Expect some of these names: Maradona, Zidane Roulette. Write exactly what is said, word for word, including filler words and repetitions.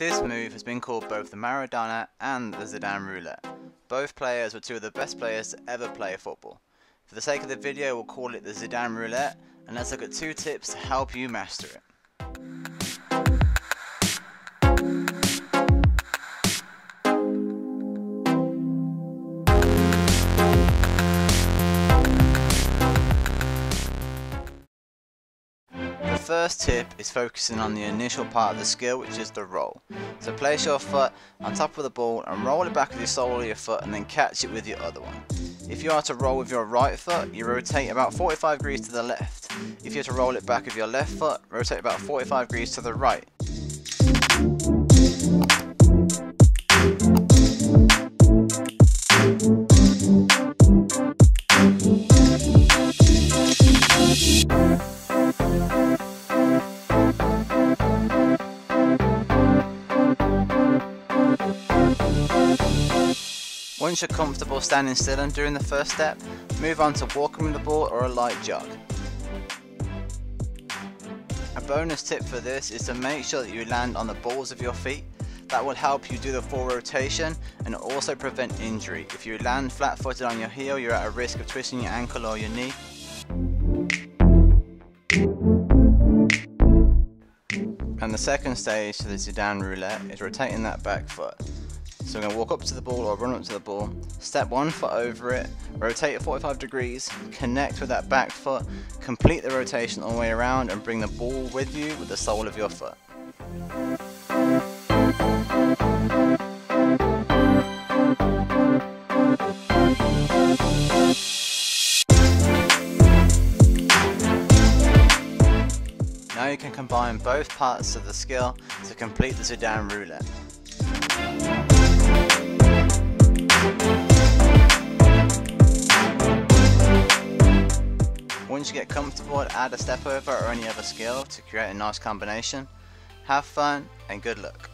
This move has been called both the Maradona and the Zidane Roulette. Both players were two of the best players to ever play football. For the sake of the video, we'll call it the Zidane Roulette, and let's look at two tips to help you master it. The first tip is focusing on the initial part of the skill, which is the roll. So place your foot on top of the ball and roll it back with your sole of your foot and then catch it with your other one. If you are to roll with your right foot, you rotate about forty-five degrees to the left. If you are to roll it back with your left foot, rotate about forty-five degrees to the right. Once you're comfortable standing still and doing the first step, move on to walking with the ball or a light jog. A bonus tip for this is to make sure that you land on the balls of your feet. That will help you do the full rotation and also prevent injury. If you land flat-footed on your heel, you're at a risk of twisting your ankle or your knee. And the second stage to the Zidane Roulette is rotating that back foot. So we're going to walk up to the ball or run up to the ball, step one foot over it, rotate it forty-five degrees, connect with that back foot, complete the rotation all the way around and bring the ball with you with the sole of your foot. Now you can combine both parts of the skill to complete the Zidane Roulette. Once you get comfortable, add a step over or any other skill to create a nice combination. Have fun and good luck.